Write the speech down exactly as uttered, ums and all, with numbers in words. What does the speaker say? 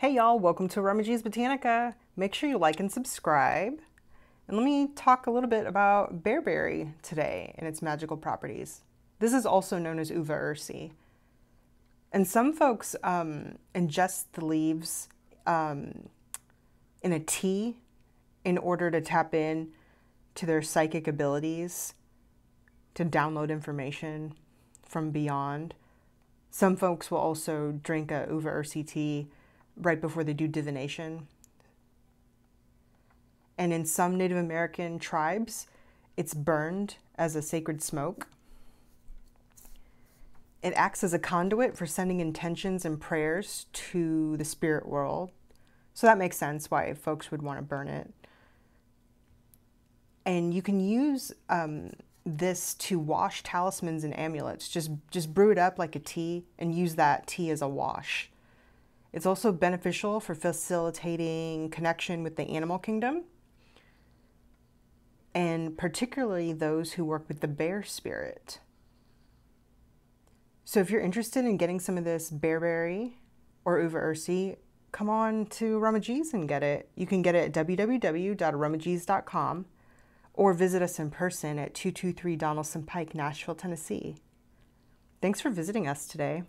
Hey y'all, welcome to AromaG's Botanica. Make sure you like and subscribe. And let me talk a little bit about Bearberry today and its magical properties. This is also known as Uva Ursi. And some folks um, ingest the leaves um, in a tea in order to tap in to their psychic abilities, to download information from beyond. Some folks will also drink a Uva Ursi tea right before they do divination. And in some Native American tribes, it's burned as a sacred smoke. It acts as a conduit for sending intentions and prayers to the spirit world. So that makes sense why folks would want to burn it. And you can use um, this to wash talismans and amulets. Just, just brew it up like a tea and use that tea as a wash. It's also beneficial for facilitating connection with the animal kingdom, and particularly those who work with the bear spirit. So if you're interested in getting some of this Bearberry or Uva Ursi, come on to AromaG's and get it. You can get it at w w w dot aromags dot com or visit us in person at two two three Donaldson Pike, Nashville, Tennessee. Thanks for visiting us today.